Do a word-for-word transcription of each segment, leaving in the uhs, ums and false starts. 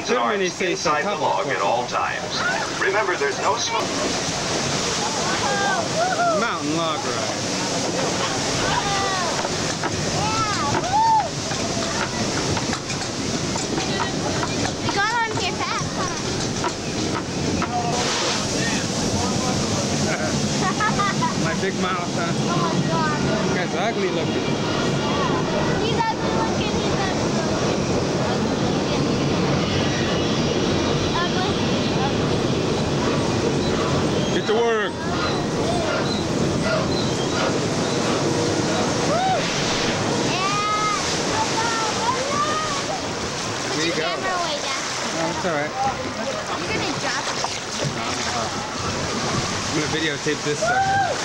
hands and arms inside the log at all times. Remember, there's no smoke. Mountain Log Ride. Big mouth, huh? Oh my God. This guy's ugly looking. He's ugly looking, he's ugly looking. Ugly, ugly. Get to work. Yeah. There you go. Oh, it's alright. You're going to drop it. I'm going to videotape this sucker.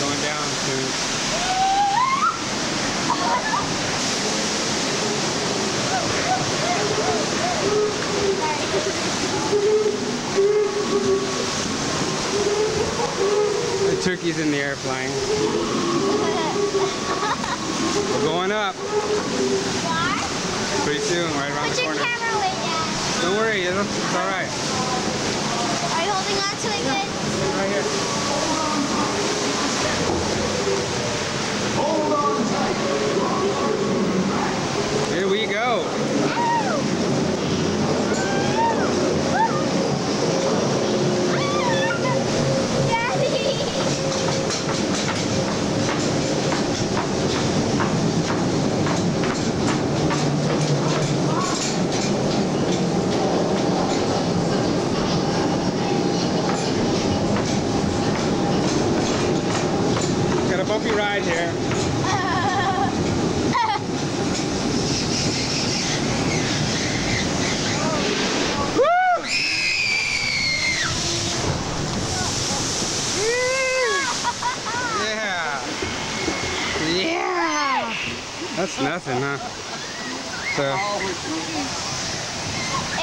Going down soon. The turkey's in the air flying. We're going up. Pretty soon, right around the corner. Put your camera way down. Don't worry, it's alright. Are you holding on to it good? Right here. Here we go. Got a bumpy ride here. That's nothing, huh? So,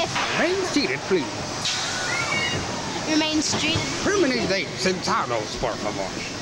if remain seated, please. Remain seated. Permanently, sentados, por favor.